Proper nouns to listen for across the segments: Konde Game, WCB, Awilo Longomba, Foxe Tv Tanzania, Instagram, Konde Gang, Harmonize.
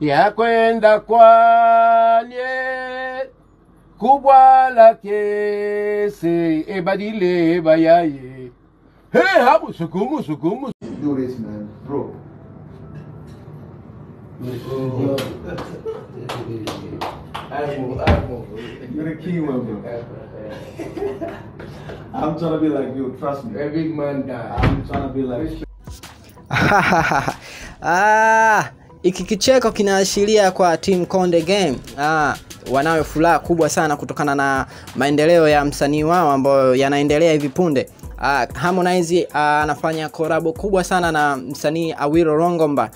ya kwenda kwanye kubwa lake se ebadile bayaye. Hey, habu sukumu sukumu. Do this, man, bro. Oh. You're a key one, bro. I'm trying to be like you. Trust me. A big man guy. I'm trying to be like. Ah, iki kicheko kinaashiria kwa team Konde Game. Wanawe furaha kubwa sana kutokana na maendeleo ya msanii wao ambayo yanaendelea hivi punde. Harmonize anafanya korabo kubwa sana na msanii Awilo Longomba.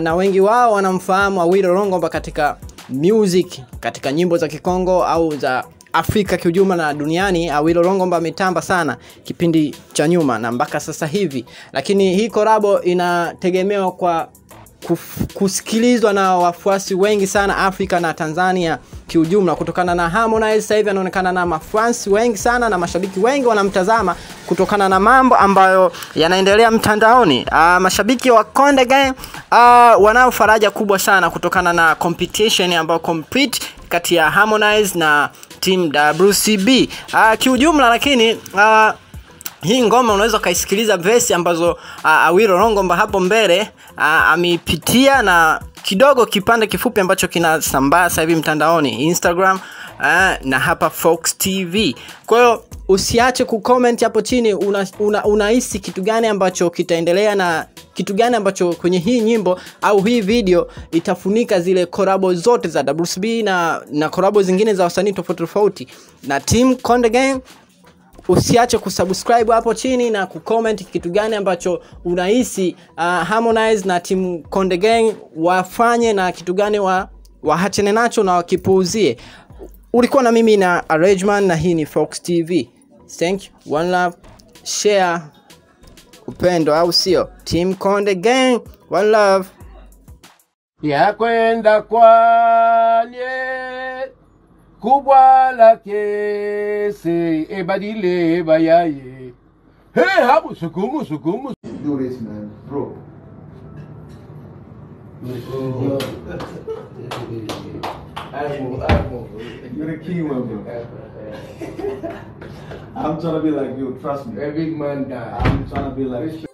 Na wengi wao wanamfahamu Awilo Longomba katika music, katika nyimbo za Kikongo au za Afrika kiujuma na duniani. Awilo Longomba ametamba sana kipindi cha nyuma na mpaka sasa hivi. Lakini hii korabo inategemewa kwa kusikilizwa na wafuasi wengi sana Afrika na Tanzania kiujumla, kutokana na Harmonize sasa hivi anaonekana na mafansi wengi sana na mashabiki wengi wanamtazama kutokana na mambo ambayo yanaendelea mtandaoni. Mashabiki wa Konde Gang wanao faraja kubwa sana kutokana na competition ambayo compete kati ya Harmonize na team WCB kiujumla. Lakini hii ngoma unaweza kaisikiliza verse ambazo Awilo Longomba hapo mbele amipitia, na kidogo kipande kifupi ambacho kinasambaa sasa hivi mtandaoni Instagram na hapa Fox TV. Kwa hiyo usiache kucomment hapo chini unahisi kitu gani ambacho kitaendelea na kitu gani ambacho kwenye hii nyimbo au hii video itafunika zile korabo zote za WCB na korabo zingine za wasanii tofauti na team Konde Gang. Usiache kusubscribe hapo chini na kucomment kitu gani ambacho unahisi Harmonize na team Konde Gang wafanye na kitu gani waachane nacho na wakipuuzie. Ulikuwa na mimi na Arrangement na hii ni Fox TV. Thank you, one love, share, upendo au sio? Team Konde Gang, one love. Ya kwenda kwanye kubwa lake se ebadile bayaye. Hey, habu sukumu sukumu. Do this, man, bro. Oh. You're a key one, bro. I'm trying to be like you. Trust me. A big man guy. I'm trying to be like you.